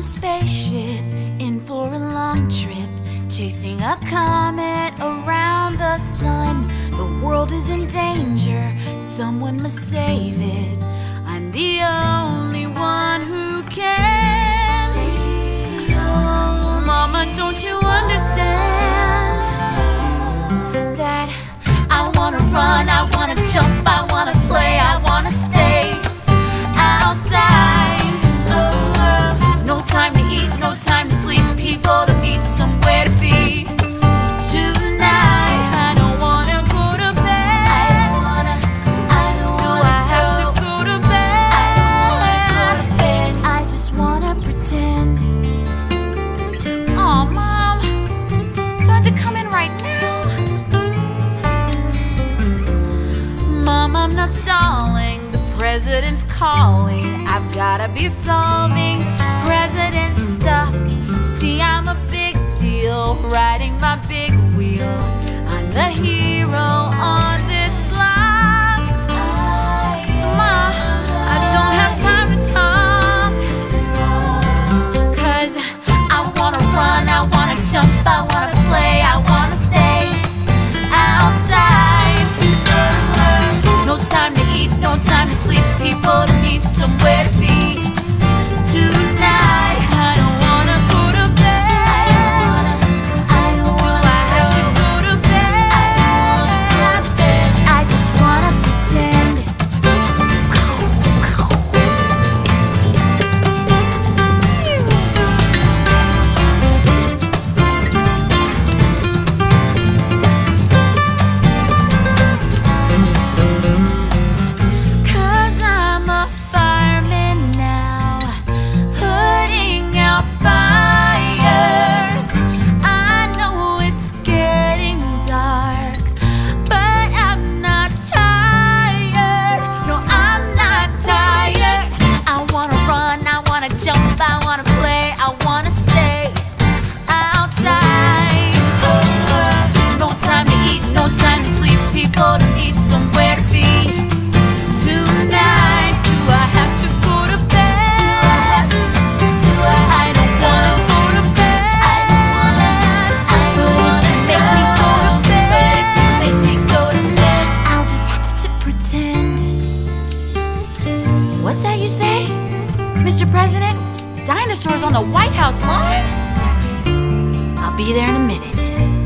a spaceship, in for a long trip, chasing a comet around the sun. The world is in danger, someone must save it. I'm the only one who can. So mama, don't you understand that I wanna run, I wanna jump, I wanna play, I wanna stay outside. No time to eat, no time to sleep, people to meet, somewhere to be. Tonight, I don't wanna go to bed. Do I have to go to bed? I just wanna pretend. Aw, Mom, do I have to come in right now? Mom, I'm not stalling, the president's calling. I've gotta be solving president stuff. See, I'm a big deal, riding my big wheel. I'm the hero on this block. So Ma, I don't have time to talk, 'cause I wanna run, I wanna jump, I wanna play, I wanna stay outside. No time to eat, no time to sleep, people to meet, somewhere to be. What's that you say? Mr. President, dinosaurs on the White House lawn? I'll be there in a minute.